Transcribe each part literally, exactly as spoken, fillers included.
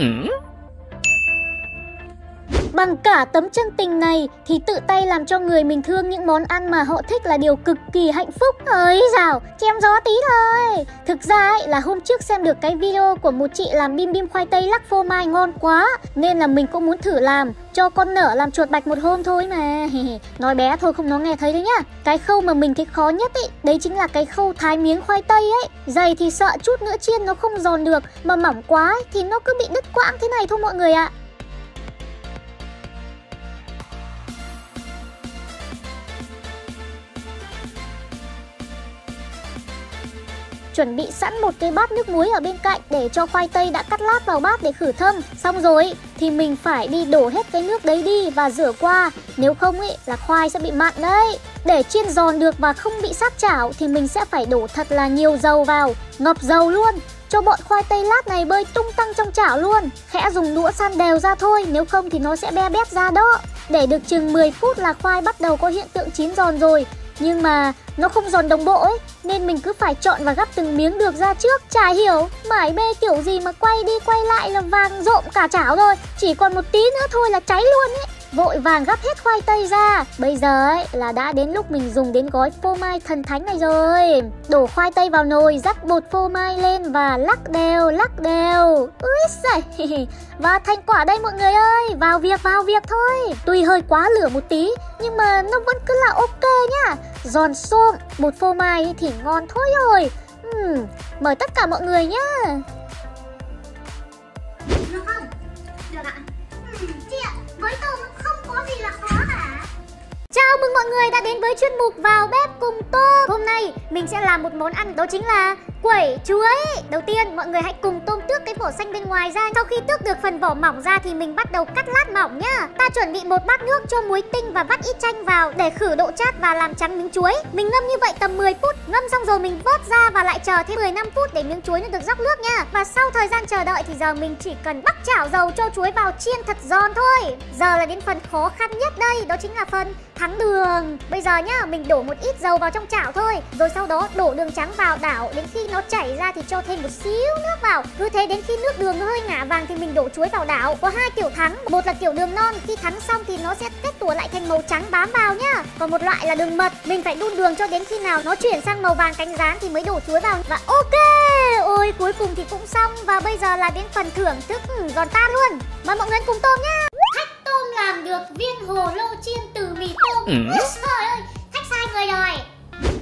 Ừ? Bằng cả tấm chân tình này thì tự tay làm cho người mình thương những món ăn mà họ thích là điều cực kỳ hạnh phúc. Ơi dào, chém gió tí thôi. Thực ra ấy, là hôm trước xem được cái video của một chị làm bim bim khoai tây lắc phô mai ngon quá, nên là mình cũng muốn thử làm cho con nở làm chuột bạch một hôm thôi mà. Nói bé thôi không nó nghe thấy đấy nhá. Cái khâu mà mình thấy khó nhất ấy, đấy chính là cái khâu thái miếng khoai tây ấy. Dày thì sợ chút nữa chiên nó không giòn được, mà mỏng quá ấy, thì nó cứ bị đứt quãng thế này thôi mọi người ạ. À. Chuẩn bị sẵn một cái bát nước muối ở bên cạnh để cho khoai tây đã cắt lát vào bát để khử thâm. Xong rồi thì mình phải đi đổ hết cái nước đấy đi và rửa qua, nếu không ấy là khoai sẽ bị mặn đấy. Để chiên giòn được và không bị sát chảo thì mình sẽ phải đổ thật là nhiều dầu vào, ngập dầu luôn, cho bọn khoai tây lát này bơi tung tăng trong chảo luôn. Khẽ dùng đũa san đều ra thôi, nếu không thì nó sẽ be bét ra đó. Để được chừng mười phút là khoai bắt đầu có hiện tượng chín giòn rồi. Nhưng mà nó không giòn đồng bộ ấy, nên mình cứ phải chọn và gắp từng miếng được ra trước. Chả hiểu, mải mê kiểu gì mà quay đi quay lại là vàng rộm cả chảo rồi. Chỉ còn một tí nữa thôi là cháy luôn ấy. Vội vàng gắp hết khoai tây ra. Bây giờ ấy là đã đến lúc mình dùng đến gói phô mai thần thánh này rồi. Đổ khoai tây vào nồi, rắc bột phô mai lên và lắc đều, lắc đều. Úi giời. Và thành quả đây mọi người ơi. Vào việc, vào việc thôi. Tuy hơi quá lửa một tí, nhưng mà nó vẫn cứ là ok nhá. Giòn xôm, bột phô mai thì ngon thôi rồi. uhm, Mời tất cả mọi người nhá. Được không? Được ạ. Ừ, chị ạ, với tôi không có gì là khó cả. Chào mừng mọi người đã đến với chuyên mục Vào Bếp Cùng Tôm. Hôm nay mình sẽ làm một món ăn đó chính là quẩy chuối. Đầu tiên mọi người hãy cùng tôm tước cái vỏ xanh bên ngoài ra. Sau khi tước được phần vỏ mỏng ra thì mình bắt đầu cắt lát mỏng nhá. Ta chuẩn bị một bát nước, cho muối tinh và vắt ít chanh vào để khử độ chát và làm trắng miếng chuối. Mình ngâm như vậy tầm mười phút. Ngâm xong rồi mình vớt ra và lại chờ thêm mười lăm phút để miếng chuối nó được dốc nước nha. Và sau thời gian chờ đợi thì giờ mình chỉ cần bắc chảo dầu cho chuối vào chiên thật giòn thôi. Giờ là đến phần khó khăn nhất đây, đó chính là phần thắng đường. Bây giờ nhá, mình đổ một ít dầu vào trong chảo thôi, rồi sau đó đổ đường trắng vào đảo đến khi nó chảy ra thì cho thêm một xíu nước vào. Cứ thế đến khi nước đường nó hơi ngả vàng thì mình đổ chuối vào đảo. Có hai kiểu thắng, một là kiểu đường non, khi thắng xong thì nó sẽ kết tủa lại thành màu trắng bám vào nhá. Còn một loại là đường mật, mình phải đun đường cho đến khi nào nó chuyển sang màu vàng cánh rán thì mới đổ chuối vào. Và ok, ôi cuối cùng thì cũng xong. Và bây giờ là đến phần thưởng thức. Ừ, giòn tan luôn. Mời mọi người cùng tôm nhá. Thách tôm làm được viên hồ lô chiên từ mì tôm. Ừ. Trời ơi, thách sai người rồi.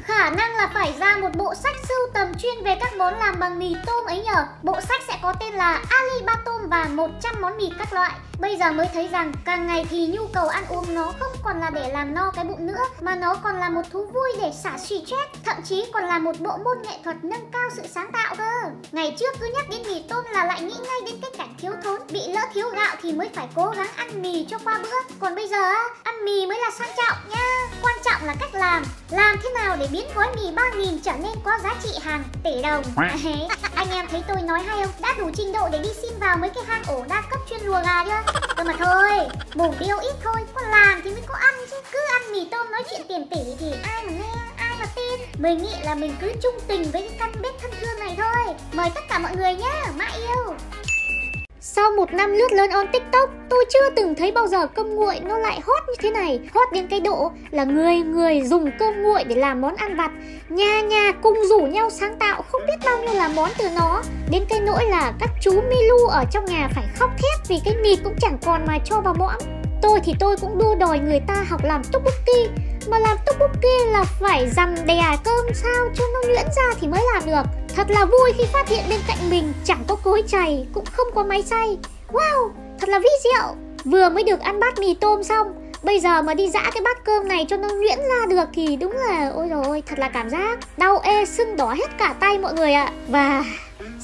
Khả năng là phải ra một bộ sách sưu tầm chuyên về các món làm bằng mì tôm ấy nhở. Bộ sách sẽ có tên là Ali Ba Tôm và một trăm món mì các loại. Bây giờ mới thấy rằng càng ngày thì nhu cầu ăn uống nó không còn là để làm no cái bụng nữa, mà nó còn là một thú vui để xả stress, thậm chí còn là một bộ môn nghệ thuật nâng cao sự sáng tạo cơ. Ngày trước cứ nhắc đến mì tôm là lại nghĩ ngay đến cái cảnh thiếu thốn, bị lỡ thiếu gạo thì mới phải cố gắng ăn mì cho qua bữa. Còn bây giờ ăn mì mới là sang trọng nha. Quan trọng là cách làm, làm thế nào để biến gói mì ba nghìn trở nên có giá trị hàng tỷ đồng. Anh em thấy tôi nói hay không? Đã đủ trình độ để đi xin vào mấy cái hang ổ đa cấp chuyên lùa gà chưa? Thôi mà thôi, mồm điêu ít thôi, có làm thì mới có ăn chứ. Cứ ăn mì tôm nói chuyện tiền tỷ thì ai mà nghe, ai mà tin. Mình nghĩ là mình cứ trung tình với cái căn bếp thân thương này thôi. Mời tất cả mọi người nhá, mãi yêu. Sau một năm lướt lớn on TikTok, tôi chưa từng thấy bao giờ cơm nguội nó lại hot như thế này. Hot đến cái độ là người người dùng cơm nguội để làm món ăn vặt. Nhà nhà cùng rủ nhau sáng tạo không biết bao nhiêu là món từ nó. Đến cái nỗi là các chú Milu ở trong nhà phải khóc thét vì cái mì cũng chẳng còn mà cho vào mõm. Tôi thì tôi cũng đua đòi người ta học làm tteokbokki. Mà làm tteokbokki là phải dằm đè cơm sao cho nó nhuyễn ra thì mới làm được. Thật là vui khi phát hiện bên cạnh mình chẳng có cối chày, cũng không có máy xay. Wow, thật là vi diệu. Vừa mới được ăn bát mì tôm xong, bây giờ mà đi giã cái bát cơm này cho nó nhuyễn ra được thì đúng là ôi dồi ôi, thật là cảm giác đau ê sưng đỏ hết cả tay mọi người ạ. À. Và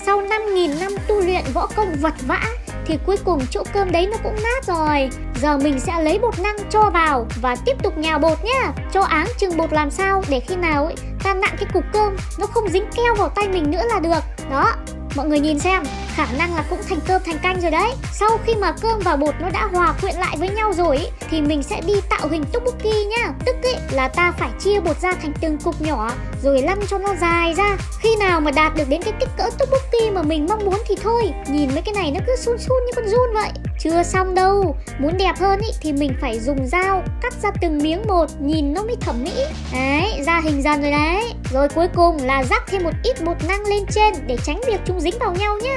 sau năm nghìn năm tu luyện võ công vật vã thì cuối cùng chỗ cơm đấy nó cũng nát rồi. Giờ mình sẽ lấy bột năng cho vào và tiếp tục nhào bột nhá. Cho áng chừng bột làm sao để khi nào ấy ta nặn cái cục cơm nó không dính keo vào tay mình nữa là được. Đó, Mọi người nhìn xem, khả năng là cũng thành cơm thành canh rồi đấy. Sau khi mà cơm và bột nó đã hòa quyện lại với nhau rồi ý, thì mình sẽ đi tạo hình tteokbokki nhá. Tức ý, là ta phải chia bột ra thành từng cục nhỏ rồi lăn cho nó dài ra. Khi nào mà đạt được đến cái kích cỡ tteokbokki mà mình mong muốn thì thôi. Nhìn mấy cái này nó cứ sun sun như con giun vậy. Chưa xong đâu, muốn đẹp hơn ý, thì mình phải dùng dao cắt ra từng miếng một, nhìn nó mới thẩm mỹ. Đấy, ra hình dần rồi đấy. Rồi cuối cùng là rắc thêm một ít bột năng lên trên để tránh việc chúng dính vào nhau nhá.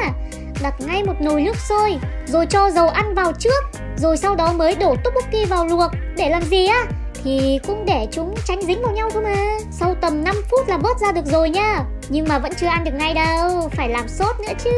Đặt ngay một nồi nước sôi, rồi cho dầu ăn vào trước, rồi sau đó mới đổ tteokbokki vào luộc. Để làm gì á? Thì cũng để chúng tránh dính vào nhau thôi mà. Sau tầm năm phút là vớt ra được rồi nhá. Nhưng mà vẫn chưa ăn được ngay đâu, phải làm sốt nữa chứ.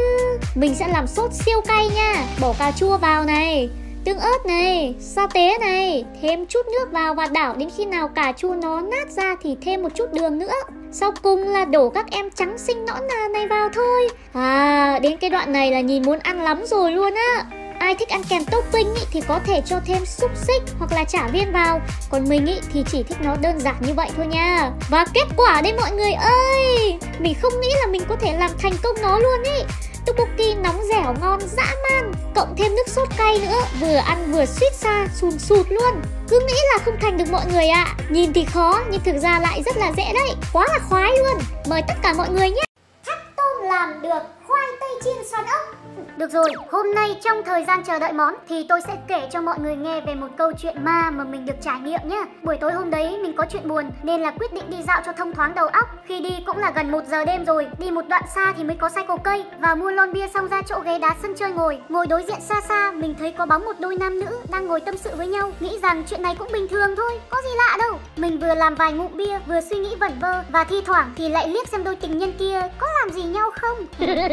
Mình sẽ làm sốt siêu cay nha. Bỏ cà chua vào này, tương ớt này, sa tế này, thêm chút nước vào và đảo đến khi nào cà chua nó nát ra thì thêm một chút đường nữa. Sau cùng là đổ các em trắng xinh nõn nà này vào thôi. À, đến cái đoạn này là nhìn muốn ăn lắm rồi luôn á. Ai thích ăn kèm topping ý, thì có thể cho thêm xúc xích hoặc là chả viên vào. Còn mình ý, thì chỉ thích nó đơn giản như vậy thôi nha. Và kết quả đây mọi người ơi, mình không nghĩ là mình có thể làm thành công nó luôn ý. Tteokbokki nóng dẻo ngon dã man, cộng thêm nước sốt cay nữa, vừa ăn vừa suýt xa sùn sụt luôn. Cứ nghĩ là không thành được mọi người ạ. À. Nhìn thì khó nhưng thực ra lại rất là dễ đấy, quá là khoái luôn. Mời tất cả mọi người nhé. Thắp tôm làm được khoai tây chiên xoắn ốc. Được rồi, hôm nay trong thời gian chờ đợi món thì tôi sẽ kể cho mọi người nghe về một câu chuyện ma mà mình được trải nghiệm nhé. Buổi tối hôm đấy mình có chuyện buồn nên là quyết định đi dạo cho thông thoáng đầu óc. Khi đi cũng là gần một giờ đêm rồi, đi một đoạn xa thì mới có cycle cây. Và mua lon bia xong ra chỗ ghế đá sân chơi ngồi. Ngồi đối diện xa xa, mình thấy có bóng một đôi nam nữ đang ngồi tâm sự với nhau. Nghĩ rằng chuyện này cũng bình thường thôi, có gì lạ đâu. Mình vừa làm vài ngụm bia, vừa suy nghĩ vẩn vơ. Và thi thoảng thì lại liếc xem đôi tình nhân kia có làm gì nhau không.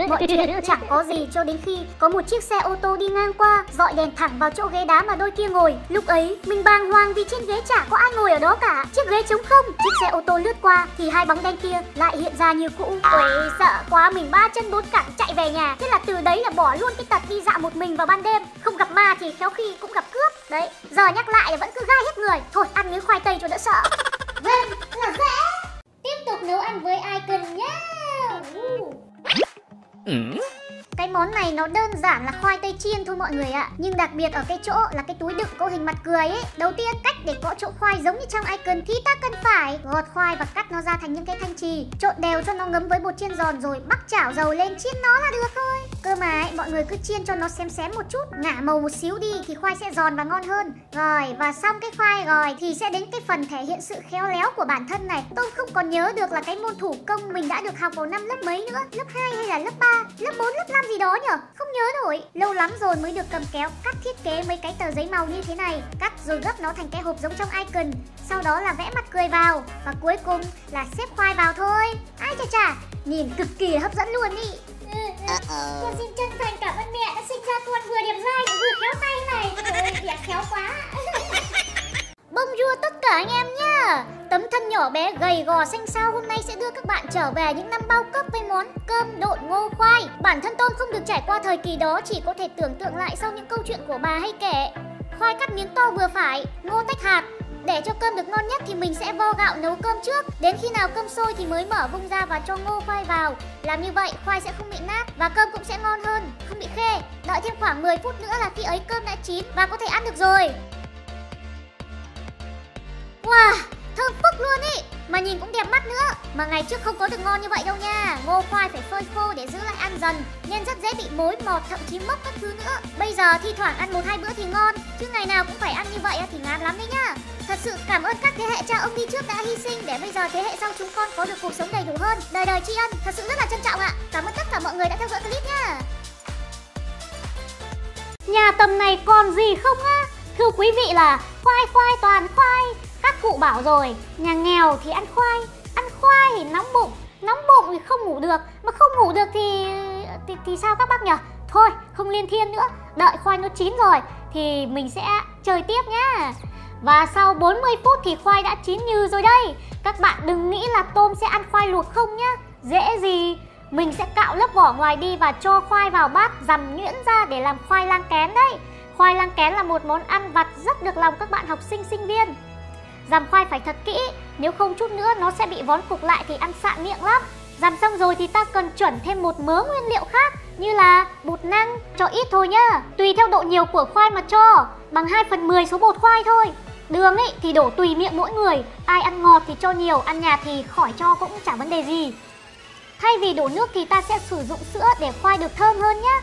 Mọi chuyện chẳng có gì cho đến khi có một chiếc xe ô tô đi ngang qua, dọi đèn thẳng vào chỗ ghế đá mà đôi kia ngồi. Lúc ấy mình bàng hoàng vì trên ghế chả có ai ngồi ở đó cả, chiếc ghế trống không. Chiếc xe ô tô lướt qua thì hai bóng đen kia lại hiện ra như cũ. Ôi sợ quá, mình ba chân bốn cẳng chạy về nhà. Thế là từ đấy là bỏ luôn cái tật đi dạo một mình vào ban đêm. Không gặp ma thì khéo khi cũng gặp cướp. Đấy, giờ nhắc lại là vẫn cứ gai hết người. Thôi ăn miếng khoai tây cho đỡ sợ. Vâng, là dễ. Tiếp tục nấu ăn với Icon nhé. Cái món này nó đơn giản là khoai tây chiên thôi mọi người ạ. À. Nhưng đặc biệt ở cái chỗ là cái túi đựng có hình mặt cười ấy. Đầu tiên cách để có chỗ khoai giống như trong Icon thì ta cần phải gọt khoai và cắt nó ra thành những cái thanh chì. Trộn đều cho nó ngấm với bột chiên giòn rồi bắc chảo dầu lên chiên nó là được thôi. Cơ mà ấy, mọi người cứ chiên cho nó xém xém một chút, ngả màu một xíu đi thì khoai sẽ giòn và ngon hơn. Rồi và xong cái khoai rồi thì sẽ đến cái phần thể hiện sự khéo léo của bản thân này. Tôi không còn nhớ được là cái môn thủ công mình đã được học vào năm lớp mấy nữa, lớp hai hay là lớp ba, lớp bốn, lớp năm gì đó nhở, không nhớ nổi. Lâu lắm rồi mới được cầm kéo cắt thiết kế mấy cái tờ giấy màu như thế này, cắt rồi gấp nó thành cái hộp giống trong Icon. Sau đó là vẽ mặt cười vào và cuối cùng là xếp khoai vào thôi. Ai chà chà, nhìn cực kỳ hấp dẫn luôn ý. Ừ, ừ. Con xin chân thành cảm ơn mẹ đã sinh ra con vừa đẹp dai vừa khéo tay này. Ôi, đẹp khéo quá. Bonjour tất cả anh em nhá. Tấm thân nhỏ bé gầy gò xanh xao hôm nay sẽ đưa các bạn trở về những năm bao cấp với món cơm độn ngô khoai. Bản thân tôi không được trải qua thời kỳ đó, chỉ có thể tưởng tượng lại sau những câu chuyện của bà hay kể. Khoai cắt miếng to vừa phải, ngô tách hạt. Để cho cơm được ngon nhất thì mình sẽ vo gạo nấu cơm trước. Đến khi nào cơm sôi thì mới mở vung ra và cho ngô khoai vào. Làm như vậy khoai sẽ không bị nát và cơm cũng sẽ ngon hơn, không bị khê. Đợi thêm khoảng mười phút nữa là khi ấy cơm đã chín và có thể ăn được rồi. Wow, thơm phức luôn ý. Mà nhìn cũng đẹp mắt nữa. Mà ngày trước không có được ngon như vậy đâu nha. Ngô khoai phải phơi khô để giữ lại ăn dần, nên rất dễ bị mối mọt, thậm chí mốc các thứ nữa. Bây giờ thi thoảng ăn một hai bữa thì ngon, chứ ngày nào cũng phải ăn như vậy thì ngán lắm đấy nhá. Thật sự cảm ơn các thế hệ cha ông đi trước đã hy sinh để bây giờ thế hệ sau chúng con có được cuộc sống đầy đủ hơn. Đời đời tri ân, thật sự rất là trân trọng ạ. Cảm ơn tất cả mọi người đã theo dõi clip nha. Nhà tầm này còn gì không á? Thưa quý vị là khoai khoai toàn khoai. Các cụ bảo rồi, nhà nghèo thì ăn khoai, ăn khoai thì nóng bụng, nóng bụng thì không ngủ được, mà không ngủ được thì thì, thì sao các bác nhỉ? Thôi, không liên thiên nữa, đợi khoai nó chín rồi thì mình sẽ chơi tiếp nhá. Và sau bốn mươi phút thì khoai đã chín như rồi đây. Các bạn đừng nghĩ là tôm sẽ ăn khoai luộc không nhá. Dễ gì. Mình sẽ cạo lớp vỏ ngoài đi và cho khoai vào bát dằm nhuyễn ra để làm khoai lang kén đấy. Khoai lang kén là một món ăn vặt rất được lòng các bạn học sinh sinh viên. Dằm khoai phải thật kỹ, nếu không chút nữa nó sẽ bị vón cục lại thì ăn sạn miệng lắm. Dằm xong rồi thì ta cần chuẩn thêm một mớ nguyên liệu khác như là bột năng, cho ít thôi nhá. Tùy theo độ nhiều của khoai mà cho, bằng hai phần mười số bột khoai thôi. Đường ấy thì đổ tùy miệng mỗi người, ai ăn ngọt thì cho nhiều, ăn nhạt thì khỏi cho cũng chẳng vấn đề gì. Thay vì đổ nước thì ta sẽ sử dụng sữa để khoai được thơm hơn nhé.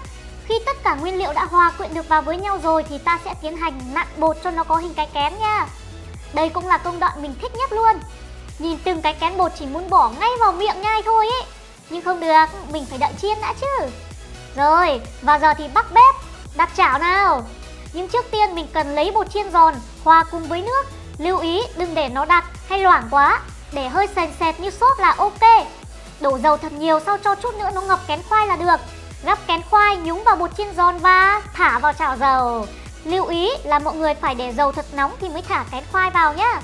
Khi tất cả nguyên liệu đã hòa quyện được vào với nhau rồi thì ta sẽ tiến hành nặn bột cho nó có hình cái kén nha. Đây cũng là công đoạn mình thích nhất luôn. Nhìn từng cái kén bột chỉ muốn bỏ ngay vào miệng nhai thôi ấy. Nhưng không được, mình phải đợi chiên đã chứ. Rồi, và giờ thì bắt bếp, đặt chảo nào. Nhưng trước tiên mình cần lấy bột chiên giòn, hòa cùng với nước. Lưu ý đừng để nó đặc hay loãng quá, để hơi sền sệt như sốt là ok. Đổ dầu thật nhiều sau cho chút nữa nó ngập kén khoai là được. Gắp kén khoai nhúng vào bột chiên giòn và thả vào chảo dầu. Lưu ý là mọi người phải để dầu thật nóng thì mới thả kén khoai vào nhá.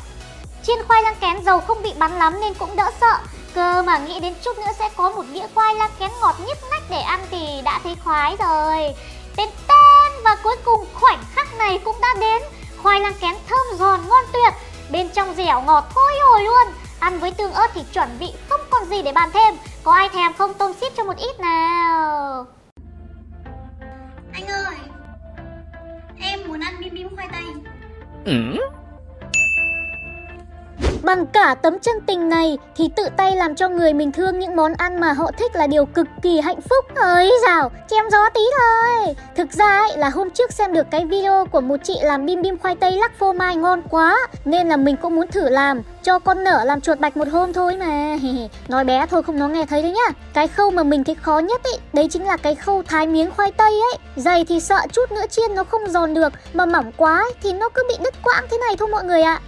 Chiên khoai lang kén dầu không bị bắn lắm nên cũng đỡ sợ. Cơ mà nghĩ đến chút nữa sẽ có một đĩa khoai lang kén ngọt nhít nách để ăn thì đã thấy khoái rồi. Tên tên và cuối cùng khoảnh khắc này cũng đã đến. Khoai lang kén thơm giòn ngon tuyệt, bên trong dẻo ngọt thôi hồi luôn. Ăn với tương ớt thì chuẩn vị không còn gì để bàn thêm. Có ai thèm không tôm xít cho một ít nào. Anh ơi, em muốn ăn bim bim khoai tây. Ừ. Bằng cả tấm chân tình này thì tự tay làm cho người mình thương những món ăn mà họ thích là điều cực kỳ hạnh phúc. Ơi dào, chém gió tí thôi. Thực ra ấy, là hôm trước xem được cái video của một chị làm bim bim khoai tây lắc phô mai ngon quá, nên là mình cũng muốn thử làm cho con nở làm chuột bạch một hôm thôi mà. Nói bé thôi không nó nghe thấy đấy nhá. Cái khâu mà mình thấy khó nhất ấy, đấy chính là cái khâu thái miếng khoai tây ấy. Dày thì sợ chút nữa chiên nó không giòn được, mà mỏng quá ấy, thì nó cứ bị đứt quãng thế này thôi mọi người ạ. À.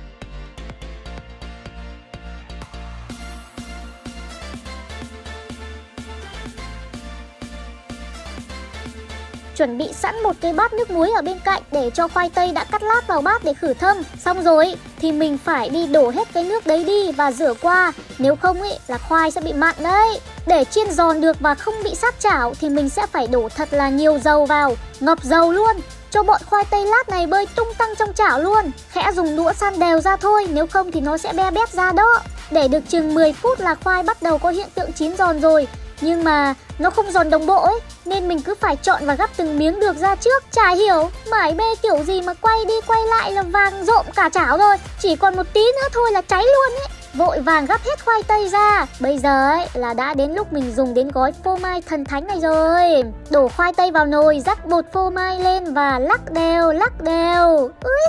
Chuẩn bị sẵn một cái bát nước muối ở bên cạnh để cho khoai tây đã cắt lát vào bát để khử thơm. Xong rồi thì mình phải đi đổ hết cái nước đấy đi và rửa qua, nếu không ấy là khoai sẽ bị mặn đấy. Để chiên giòn được và không bị sát chảo thì mình sẽ phải đổ thật là nhiều dầu vào, ngập dầu luôn, cho bọn khoai tây lát này bơi tung tăng trong chảo luôn. Khẽ dùng đũa san đều ra thôi, nếu không thì nó sẽ be bét ra đó. Để được chừng mười phút là khoai bắt đầu có hiện tượng chín giòn rồi. Nhưng mà nó không giòn đồng bộ ấy, nên mình cứ phải chọn và gắp từng miếng được ra trước. Chả hiểu, mải bê kiểu gì mà quay đi quay lại là vàng rộm cả chảo rồi. Chỉ còn một tí nữa thôi là cháy luôn ấy. Vội vàng gắp hết khoai tây ra. Bây giờ ấy là đã đến lúc mình dùng đến gói phô mai thần thánh này rồi. Đổ khoai tây vào nồi, rắc bột phô mai lên và lắc đều, lắc đều. Úi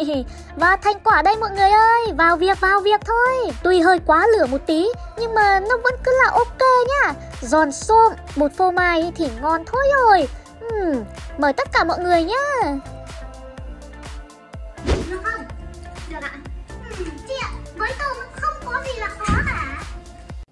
giời. Và thành quả đây mọi người ơi. Vào việc, vào việc thôi. Tuy hơi quá lửa một tí, nhưng mà nó vẫn cứ là ok nhá. Giòn xôm, bột phô mai thì ngon thôi rồi. uhm, Mời tất cả mọi người nhá. Được không? Được ạ. Ừ, chị ạ, với tôi không có gì là khó cả.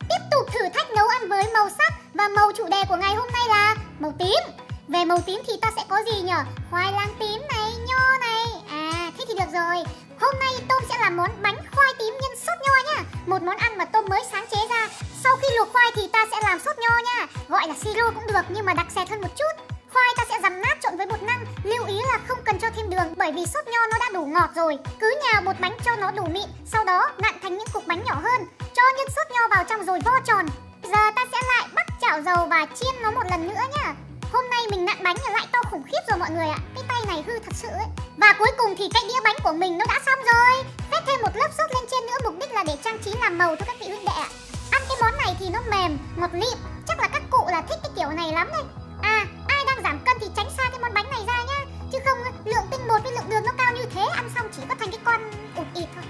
Tiếp tục thử thách nấu ăn với màu sắc. Và màu chủ đề của ngày hôm nay là màu tím. Về màu tím thì ta sẽ có gì nhở? Khoai lang tím này, nho này. À, thế thì được rồi. Hôm nay Tôm sẽ làm món bánh khoai tím nhân sốt nho nhá. Một món ăn mà Tôm mới sáng chế ra. Sau khi luộc khoai thì ta sẽ làm sốt nho nha. Gọi là siro cũng được nhưng mà đặc sệt hơn một chút. Khoai ta sẽ dằm nát trộn với bột năng. Lưu ý là không cần cho thêm đường, bởi vì sốt nho nó đã đủ ngọt rồi. Cứ nhào bột bánh cho nó đủ mịn, sau đó nặn thành những cục bánh nhỏ hơn. Cho nhân sốt nho vào trong rồi vo tròn. Giờ ta sẽ lại bắc chảo dầu và chiên nó một lần nữa nhá. Hôm nay mình nặn bánh lại to khủng khiếp rồi mọi người ạ. Cái tay này hư thật sự ấy. Và cuối cùng thì cái đĩa bánh của mình nó đã xong rồi. Phết thêm một lớp sốt lên trên nữa, mục đích là để trang trí làm màu cho các vị huynh đệ ạ. Ăn cái món này thì nó mềm, ngọt lịm. Chắc là các cụ là thích cái kiểu này lắm đấy. À, ai đang giảm cân thì tránh xa cái món bánh này ra nhá. Chứ không lượng tinh bột với lượng đường nó cao như thế, ăn xong chỉ có thành cái con ụt ịt thôi.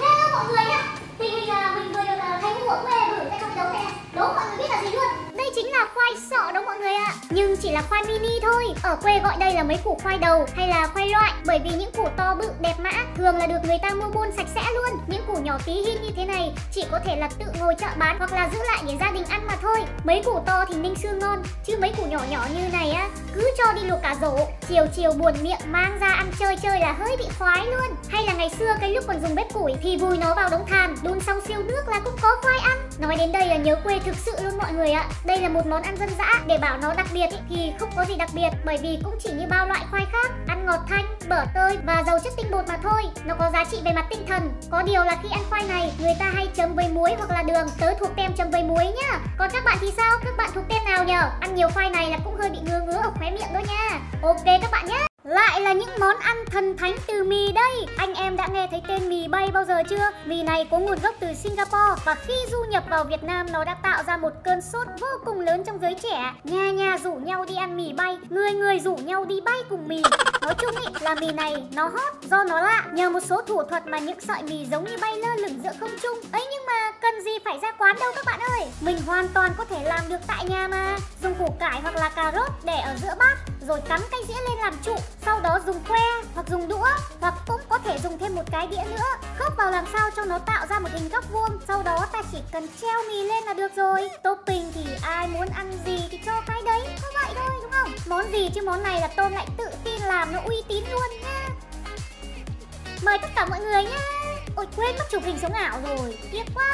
Hello mọi người nhá. Thì mình mình vừa được thấy mùa quê gửi tại trong đấu này. Đố mọi người biết là gì luôn. Đây chính là khoai sọ đó mọi người ạ. À. Nhưng chỉ là khoai mini thôi. Ở quê gọi đây là mấy củ khoai đầu hay là khoai loại. Bởi vì những củ to bự đẹp mã thường là được người ta mua buôn sạch sẽ luôn. Những củ nhỏ tí hin như thế này chỉ có thể là tự ngồi chợ bán hoặc là giữ lại để gia đình ăn mà thôi. Mấy củ to thì ninh xương ngon, chứ mấy củ nhỏ nhỏ như này á, cứ cho đi luộc cả rổ. Chiều chiều buồn miệng mang ra ăn chơi chơi là hơi bị khoái luôn. Hay là ngày xưa cái lúc còn dùng bếp củi thì vùi nó vào đống than, đun xong siêu nước là cũng có khoai ăn. Nói đến đây là nhớ quê thực sự luôn mọi người ạ. Đây là một món ăn dân dã, để bảo nó đặc biệt ý, thì không có gì đặc biệt, bởi vì cũng chỉ như bao loại khoai khác, ăn ngọt thanh. bở tơi và giàu chất tinh bột mà thôi. Nó có giá trị về mặt tinh thần. Có điều là khi ăn khoai này, người ta hay chấm với muối hoặc là đường. Tớ thuộc tem chấm với muối nhá. Còn các bạn thì sao? Các bạn thuộc tem nào nhờ? Ăn nhiều khoai này là cũng hơi bị ngứa ngứa ở khóe miệng đó nha. Ok các bạn nhé. Lại là những món ăn thần thánh từ mì đây. Anh em đã nghe thấy tên mì bay bao giờ chưa? Mì này có nguồn gốc từ Singapore và khi du nhập vào Việt Nam nó đã tạo ra một cơn sốt vô cùng lớn trong giới trẻ. Nhà nhà rủ nhau đi ăn mì bay, người người rủ nhau đi bay cùng mì. Nói chung ý, là mì này nó hot do nó lạ nhờ một số thủ thuật mà những sợi mì giống như bay lơ lửng giữa không trung. Ấy nhưng mà cần gì phải ra quán đâu các bạn ơi. Mình hoàn toàn có thể làm được tại nhà mà. Dùng củ cải hoặc là cà rốt để ở giữa bát, rồi cắm cái dĩa lên làm trụ, sau đó dùng que hoặc dùng đũa hoặc cũng có thể dùng thêm một cái đĩa nữa, khớp vào làm sao cho nó tạo ra một hình góc vuông, sau đó ta chỉ cần treo mì lên là được rồi. Topping thì ai muốn ăn gì thì cho cái đấy, có vậy thôi đúng không? Món gì chứ món này là Tôm lại tự tin làm, nó uy tín luôn nha. Mời tất cả mọi người nhá. Ôi quên mất chụp hình sống ảo rồi, tiếc quá.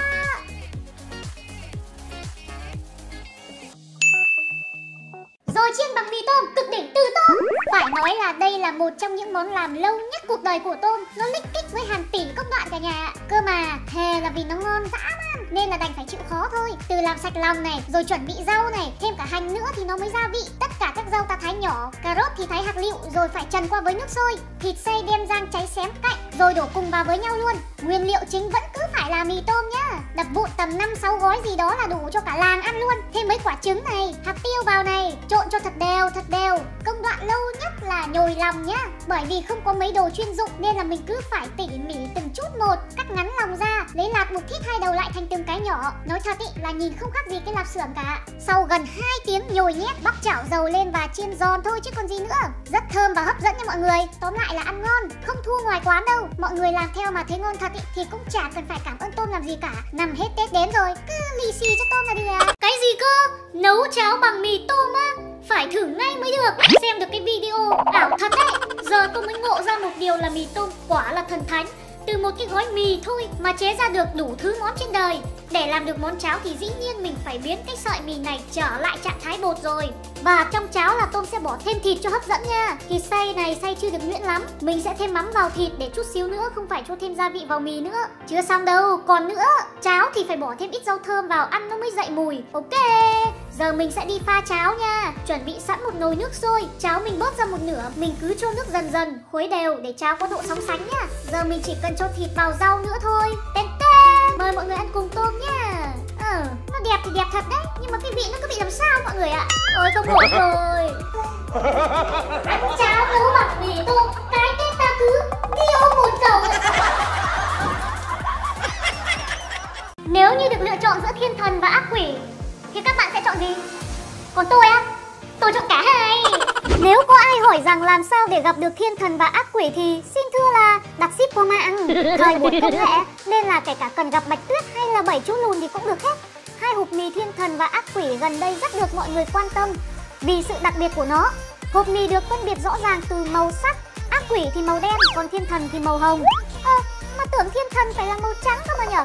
Rồi chiên bằng mì tôm cực đỉnh từ tôm. Phải nói là đây là một trong những món làm lâu nhất cuộc đời của tôm. Nó lích kích với hàng tỷ các bạn cả nhà. Cơ mà thề là vì nó ngon dã man nên là đành phải chịu khó thôi. Từ làm sạch lòng này, rồi chuẩn bị rau này, thêm cả hành nữa thì nó mới gia vị. Tất cả các rau ta thái nhỏ, cà rốt thì thái hạt lựu rồi phải trần qua với nước sôi. Thịt xay đem rang cháy xém cạnh rồi đổ cùng vào với nhau luôn. Nguyên liệu chính vẫn cứ phải là mì tôm nhá. Đập vụn tầm năm sáu gói gì đó là đủ cho cả làng ăn luôn. Thêm mấy quả trứng này, hạt tiêu vào này, trộn cho thật đều, thật đều. Công đoạn lâu nhất là nhồi lòng nhá. Bởi vì không có mấy đồ chuyên dụng nên là mình cứ phải tỉ mỉ từng chút một, cắt ngắn lòng ra, lấy lạt một thít hai đầu lại thành từng cái nhỏ. Nói thật ý là nhìn không khác gì cái lạp xưởng cả. Sau gần hai tiếng nhồi nhét, bắc chảo dầu lên và chiên giòn thôi chứ còn gì nữa. Rất thơm và hấp dẫn nha mọi người. Tóm lại là ăn ngon, không thua ngoài quán đâu. Mọi người làm theo mà thấy ngon thật ý, thì cũng chả cần phải cảm ơn tôm làm gì cả. Năm hết Tết đến rồi, cứ lì xì cho tôm là được. À. Cái gì cơ? Nấu cháo bằng mì tôm á? Phải thử ngay mới được. Xem được cái video ảo thật đấy. Giờ tôi mới ngộ ra một điều là mì tôm quả là thần thánh. Từ một cái gói mì thôi mà chế ra được đủ thứ món trên đời. Để làm được món cháo thì dĩ nhiên mình phải biến cái sợi mì này trở lại trạng thái bột rồi. Và trong cháo là Tôm sẽ bỏ thêm thịt cho hấp dẫn nha. Thịt xay này xay chưa được nhuyễn lắm, mình sẽ thêm mắm vào thịt để chút xíu nữa, không phải cho thêm gia vị vào mì nữa. Chưa xong đâu, còn nữa. Cháo thì phải bỏ thêm ít rau thơm vào ăn nó mới dậy mùi. Ok, giờ mình sẽ đi pha cháo nha. Chuẩn bị sẵn một nồi nước sôi. Cháo mình bớt ra một nửa, mình cứ cho nước dần dần, khuấy đều để cháo có độ sóng sánh nhá. Giờ mình chỉ cần cho thịt vào rau nữa thôi. Tên tên, mời mọi người ăn cùng tôm nha. Ờ, nó đẹp thì đẹp thật đấy, nhưng mà cái vị nó cứ bị làm sao mọi người ạ. Ôi không ổn rồi. Ăn cháo nấu bằng mì tôm, cái tên ta cứ tiêu một cầu. Nếu như được lựa chọn giữa thiên thần và ác quỷ thì các bạn sẽ chọn gì? Còn tôi á, tôi chọn cả hai. Nếu có ai hỏi rằng làm sao để gặp được thiên thần và ác quỷ thì xin thưa là đặt ship qua mạng. Thời buổi công nghệ nên là kể cả cần gặp Bạch Tuyết hay là bảy chú lùn thì cũng được hết. Hai hộp mì thiên thần và ác quỷ gần đây rất được mọi người quan tâm vì sự đặc biệt của nó. Hộp mì được phân biệt rõ ràng từ màu sắc. Ác quỷ thì màu đen, còn thiên thần thì màu hồng. Ờ, à, mà tưởng thiên thần phải là màu trắng cơ mà nhở.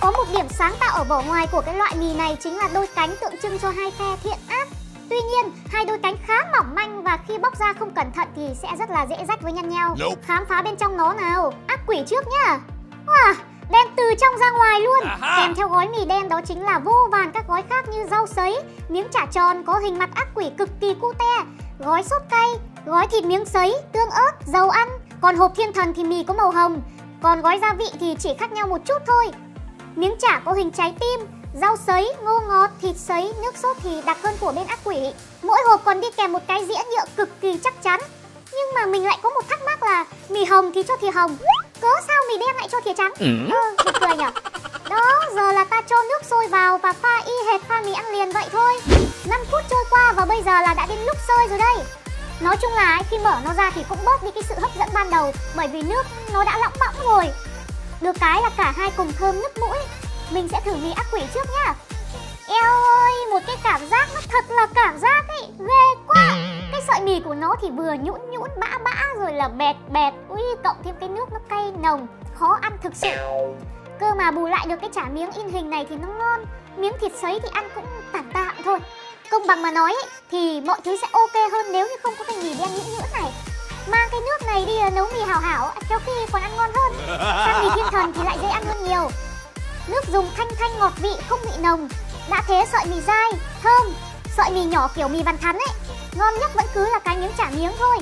Có một điểm sáng tạo ở vỏ ngoài của cái loại mì này chính là đôi cánh tượng trưng cho hai phe thiện ác. Tuy nhiên, hai đôi cánh khá mỏng manh và khi bóc ra không cẩn thận thì sẽ rất là dễ rách với nhăn nhau. Nope. Khám phá bên trong nó nào. Ác quỷ trước nhá. Wow, đen từ trong ra ngoài luôn. Aha. Kèm theo gói mì đen đó chính là vô vàn các gói khác như rau sấy, miếng chả tròn có hình mặt ác quỷ cực kỳ cute, gói sốt cay, gói thịt miếng sấy, tương ớt, dầu ăn. Còn hộp thiên thần thì mì có màu hồng, còn gói gia vị thì chỉ khác nhau một chút thôi. Miếng chả có hình trái tim, rau sấy, ngô ngọt, thịt sấy, nước sốt thì đặc hơn của bên ác quỷ. Mỗi hộp còn đi kèm một cái dĩa nhựa cực kỳ chắc chắn. Nhưng mà mình lại có một thắc mắc là mì hồng thì cho thìa hồng, cớ sao mì đen lại cho thìa trắng? Ừ, ờ, buồn cười nhở. Đó, giờ là ta cho nước sôi vào và pha y hệt pha mì ăn liền vậy thôi. năm phút trôi qua và bây giờ là đã đến lúc sôi rồi đây. Nói chung là khi mở nó ra thì cũng bớt đi cái sự hấp dẫn ban đầu, bởi vì nước nó đã lỏng bỏng rồi. Được cái là cả hai cùng thơm nức mũi. Mình sẽ thử mì ác quỷ trước nhá. Eo ơi, một cái cảm giác nó thật là cảm giác ấy, ghê quá. Cái sợi mì của nó thì vừa nhũn nhũn bã bã rồi là bẹt bẹt. Ui, cộng thêm cái nước nó cay nồng, khó ăn thực sự. Cơ mà bù lại được cái chả miếng in hình này thì nó ngon. Miếng thịt sấy thì ăn cũng tạm tạm thôi. Công bằng mà nói ấy, thì mọi thứ sẽ ok hơn nếu như không có cái mì đen nhũn nhũn này. mang cái nước này đi nấu mì hảo hảo cho khi còn ăn ngon hơn. Sang mì Thiên Thần thì lại dễ ăn hơn nhiều. Nước dùng thanh thanh ngọt vị, không bị nồng. Đã thế sợi mì dai, thơm. Sợi mì nhỏ kiểu mì Bàn Thắn ấy, ngon nhất vẫn cứ là cái miếng chả miếng thôi.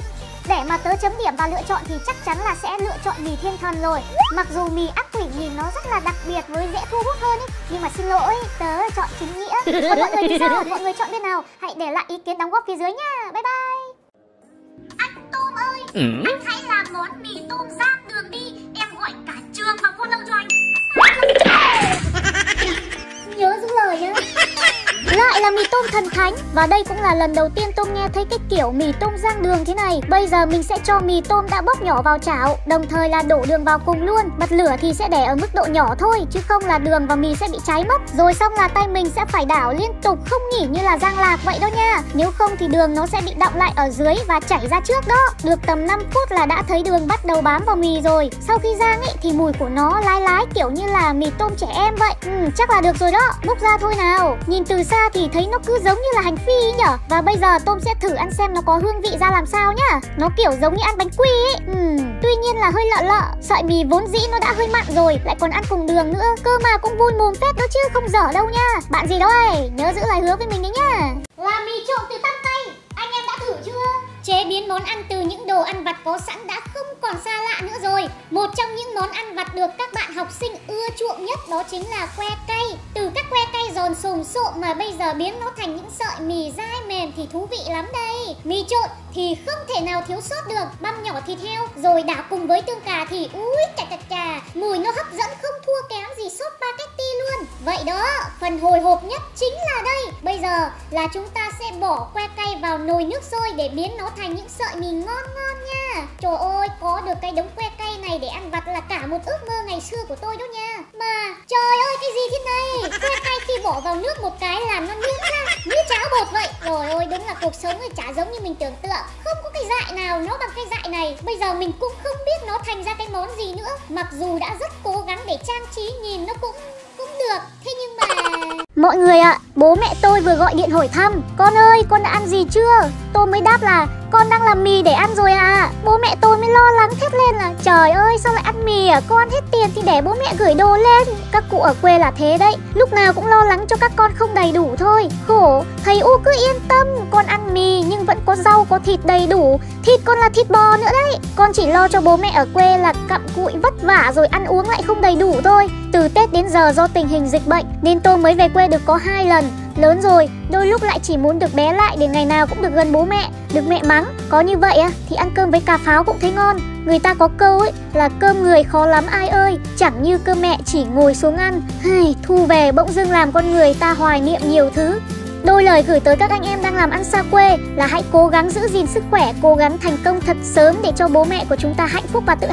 Để mà tớ chấm điểm và lựa chọn thì chắc chắn là sẽ lựa chọn mì Thiên Thần rồi. Mặc dù mì ác quỷ nhìn nó rất là đặc biệt với dễ thu hút hơn ấy, nhưng mà xin lỗi, tớ chọn chính nghĩa. Còn mọi người thì sao? Mọi người chọn bên nào? Hãy để lại ý kiến đóng góp phía dưới nha. Bye bye. Anh Tôm ơi, ừ? Anh hãy làm món mì tôm rang đường đi. Em gọi cả trường và cô lâu cho anh. Nhớ giữ lời nhá. Lại là mì tôm Thần Thánh. Và đây cũng là lần đầu tiên Tôm nghe thấy cái kiểu mì tôm rang đường thế này. Bây giờ mình sẽ cho mì tôm đã bóc nhỏ vào chảo, đồng thời là đổ đường vào cùng luôn. Bật lửa thì sẽ để ở mức độ nhỏ thôi, chứ không là đường và mì sẽ bị cháy mất. Rồi xong là tay mình sẽ phải đảo liên tục, không nghỉ như là rang lạc vậy đâu nha. Nếu không thì đường nó sẽ bị đọng lại ở dưới và chảy ra trước đó. Được tầm năm phút là đã thấy đường bắt đầu bám vào mì rồi. Sau khi rang ấy thì mùi của nó lái lái kiểu như là mì tôm trẻ em vậy. Ừ, chắc là được rồi đó. Múc ra thôi nào. Nhìn từ xa thì thấy nó cứ giống như là hành phi ấy nhở. Và bây giờ Tôm sẽ thử ăn xem nó có hương vị ra làm sao nhá. Nó kiểu giống như ăn bánh quy ấy. Uhm, tuy nhiên là hơi lợ lợ. Sợi mì vốn dĩ nó đã hơi mặn rồi, lại còn ăn cùng đường nữa, cơ mà cũng vui mồm phết đó chứ không dở đâu nha. Bạn gì đó ấy, nhớ giữ lời hứa với mình đấy nhá. Là mì trộn từ tăm tay, anh em đã thử chưa? Chế biến món ăn từ những đồ ăn vặt có sẵn đã không còn xa lạ nữa rồi. Một trong những món ăn vặt được các bạn học sinh ưa chuộng nhất đó chính là que cây. Từ các que cây giòn sồm sộ mà bây giờ biến nó thành những sợi mì dai mềm thì thú vị lắm đây. Mì trộn thì không thể nào thiếu sót được. Băm nhỏ thịt heo rồi đảo cùng với tương cà thì úi chà chà chà, mùi nó hấp dẫn không thua kém gì sốt spaghetti luôn. Vậy đó, phần hồi hộp nhất chính là đây. Bây giờ là chúng ta sẽ bỏ que cây vào nồi nước sôi để biến nó thành những sợi mì ngon ngon nha. Trời ơi, có được cái đống que cây này để ăn vặt là cả một ước mơ ngày xưa của tôi đó nha. Mà trời ơi, cái gì thế này? Que cây khi bỏ vào nước một cái làm nó nhuyễn ra như cháo bột vậy. Trời ơi, đúng là cuộc sống thì chả giống như mình tưởng tượng. Không có cái dại nào nó bằng cái dại này. Bây giờ mình cũng không biết nó thành ra cái món gì nữa. Mặc dù đã rất cố gắng để trang trí nhìn nó cũng cũng được, thế nhưng mà... Mọi người ạ, à, bố mẹ tôi vừa gọi điện hỏi thăm: "Con ơi, con đã ăn gì chưa?" Tôi mới đáp là: "Con đang làm mì để ăn rồi à." Bố mẹ tôi mới lo lắng thét lên là: "Trời ơi, sao lại ăn mì à? Con hết tiền thì để bố mẹ gửi đồ lên." Các cụ ở quê là thế đấy, lúc nào cũng lo lắng cho các con không đầy đủ thôi. Khổ, thầy U cứ yên tâm, con ăn mì nhưng vẫn có rau có thịt đầy đủ. Thịt con là thịt bò nữa đấy. Con chỉ lo cho bố mẹ ở quê là cặm cụi vất vả rồi ăn uống lại không đầy đủ thôi. Từ Tết đến giờ do tình hình dịch bệnh nên tôi mới về quê được có hai lần. Lớn rồi, đôi lúc lại chỉ muốn được bé lại để ngày nào cũng được gần bố mẹ, được mẹ mắng. Có như vậy á, thì ăn cơm với cà pháo cũng thấy ngon. Người ta có câu ấy là cơm người khó lắm ai ơi, chẳng như cơm mẹ chỉ ngồi xuống ăn. Thu về bỗng dưng làm con người ta hoài niệm nhiều thứ. Đôi lời gửi tới các anh em đang làm ăn xa quê là hãy cố gắng giữ gìn sức khỏe, cố gắng thành công thật sớm để cho bố mẹ của chúng ta hạnh phúc và tự